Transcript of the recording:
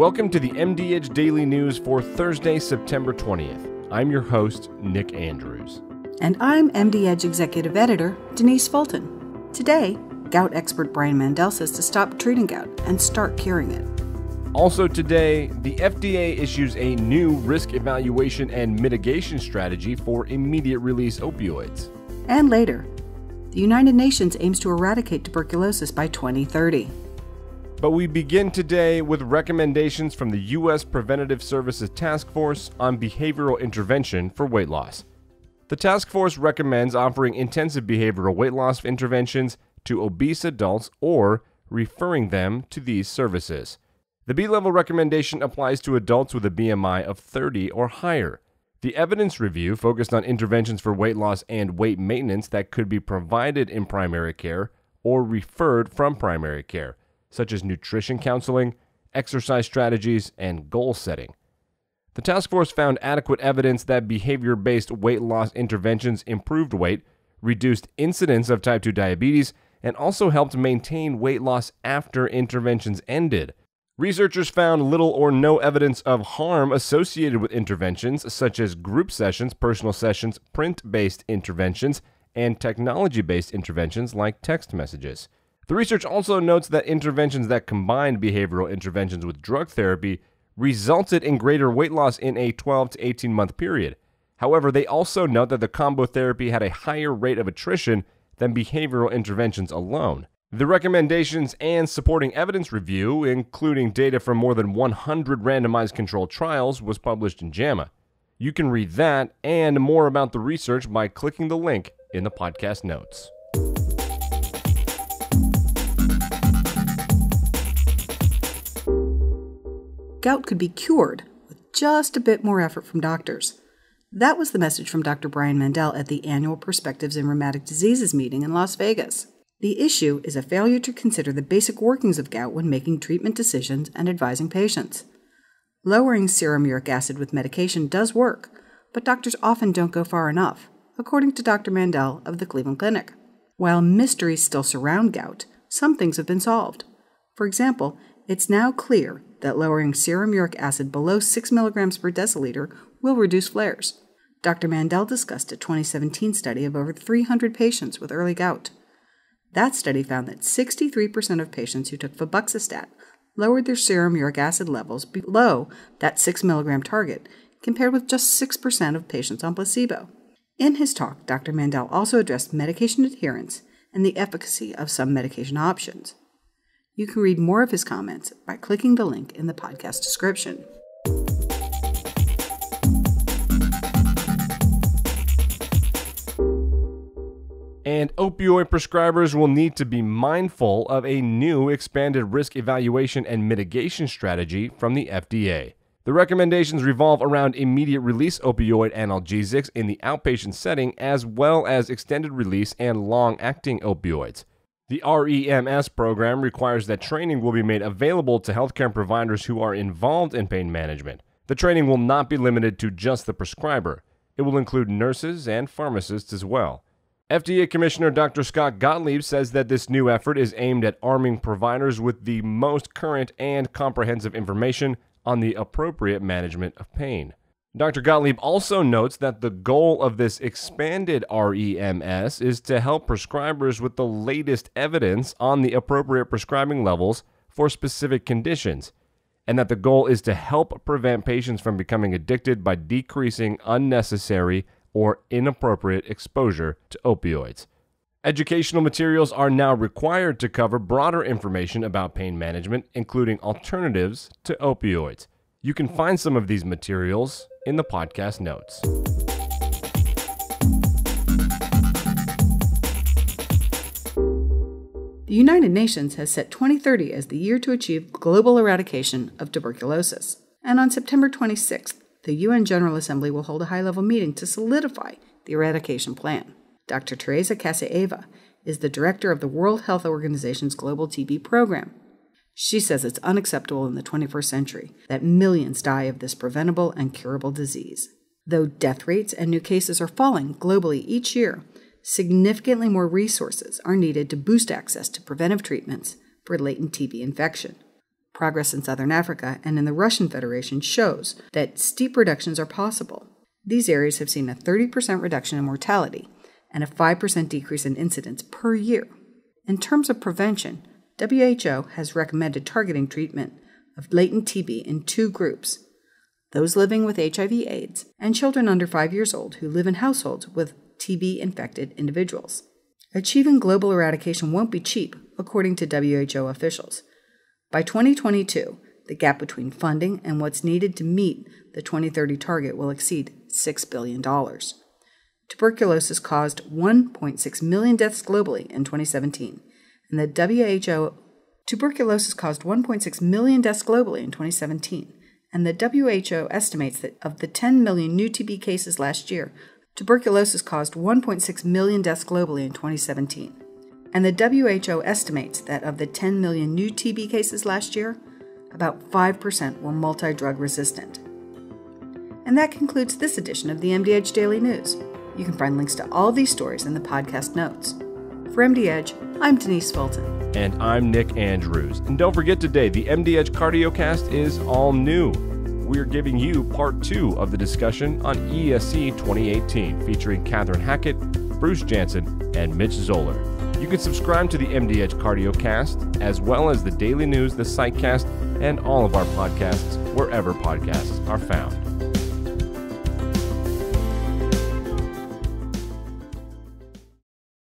Welcome to the MDedge Daily News for Thursday, September 20th. I'm your host, Nick Andrews. And I'm MDedge Executive Editor, Denise Fulton. Today, gout expert Brian Mandel says to stop treating gout and start curing it. Also today, the FDA issues a new risk evaluation and mitigation strategy for immediate-release opioids. And later, the United Nations aims to eradicate tuberculosis by 2030. But we begin today with recommendations from the U.S. Preventive Services Task Force on behavioral intervention for weight loss. The task force recommends offering intensive behavioral weight loss interventions to obese adults or referring them to these services. The B-level recommendation applies to adults with a BMI of 30 or higher. The evidence review focused on interventions for weight loss and weight maintenance that could be provided in primary care or referred from primary care, such as nutrition counseling, exercise strategies, and goal setting. The task force found adequate evidence that behavior-based weight loss interventions improved weight, reduced incidence of type 2 diabetes, and also helped maintain weight loss after interventions ended. Researchers found little or no evidence of harm associated with interventions, such as group sessions, personal sessions, print-based interventions, and technology-based interventions like text messages. The research also notes that interventions that combined behavioral interventions with drug therapy resulted in greater weight loss in a 12 to 18-month period. However, they also note that the combo therapy had a higher rate of attrition than behavioral interventions alone. The recommendations and supporting evidence review, including data from more than 100 randomized controlled trials, was published in JAMA. You can read that and more about the research by clicking the link in the podcast notes. Gout could be cured with just a bit more effort from doctors. That was the message from Dr. Brian Mandel at the annual Perspectives and Rheumatic Diseases meeting in Las Vegas. The issue is a failure to consider the basic workings of gout when making treatment decisions and advising patients. Lowering serum uric acid with medication does work, but doctors often don't go far enough, according to Dr. Mandel of the Cleveland Clinic. While mysteries still surround gout, some things have been solved. For example, it's now clear that lowering serum uric acid below 6 mg per deciliter will reduce flares. Dr. Mandel discussed a 2017 study of over 300 patients with early gout. That study found that 63% of patients who took febuxostat lowered their serum uric acid levels below that 6 mg target, compared with just 6% of patients on placebo. In his talk, Dr. Mandel also addressed medication adherence and the efficacy of some medication options. You can read more of his comments by clicking the link in the podcast description. And opioid prescribers will need to be mindful of a new expanded risk evaluation and mitigation strategy from the FDA. The recommendations revolve around immediate-release opioid analgesics in the outpatient setting, as well as extended-release and long-acting opioids. The REMS program requires that training will be made available to healthcare providers who are involved in pain management. The training will not be limited to just the prescriber. It will include nurses and pharmacists as well. FDA Commissioner Dr. Scott Gottlieb says that this new effort is aimed at arming providers with the most current and comprehensive information on the appropriate management of pain. Dr. Gottlieb also notes that the goal of this expanded REMS is to help prescribers with the latest evidence on the appropriate prescribing levels for specific conditions, and that the goal is to help prevent patients from becoming addicted by decreasing unnecessary or inappropriate exposure to opioids. Educational materials are now required to cover broader information about pain management, including alternatives to opioids. You can find some of these materials in the podcast notes. The United Nations has set 2030 as the year to achieve global eradication of tuberculosis. And on September 26th, the UN General Assembly will hold a high-level meeting to solidify the eradication plan. Dr. Teresa Casaeva is the director of the World Health Organization's Global TB Program. She says it's unacceptable in the 21st century that millions die of this preventable and curable disease. Though death rates and new cases are falling globally each year, significantly more resources are needed to boost access to preventive treatments for latent TB infection. Progress in Southern Africa and in the Russian Federation shows that steep reductions are possible. These areas have seen a 30% reduction in mortality and a 5% decrease in incidence per year. In terms of prevention, WHO has recommended targeting treatment of latent TB in two groups: those living with HIV/AIDS and children under 5 years old who live in households with TB-infected individuals. Achieving global eradication won't be cheap, according to WHO officials. By 2022, the gap between funding and what's needed to meet the 2030 target will exceed $6 billion. Tuberculosis caused 1.6 million deaths globally in 2017, and the WHO estimates that of the 10 million new TB cases last year, tuberculosis caused 1.6 million deaths globally in 2017. And the WHO estimates that of the 10 million new TB cases last year, about 5% were multi-drug resistant. And that concludes this edition of the MDedge Daily News. You can find links to all these stories in the podcast notes. For MDedge, I'm Denise Fulton. And I'm Nick Andrews. And don't forget today, the MDedge Cardiocast is all new. We're giving you part two of the discussion on ESC 2018, featuring Catherine Hackett, Bruce Jansen, and Mitch Zoller. You can subscribe to the MDedge Cardiocast, as well as the Daily News, the PsychCast, and all of our podcasts, wherever podcasts are found.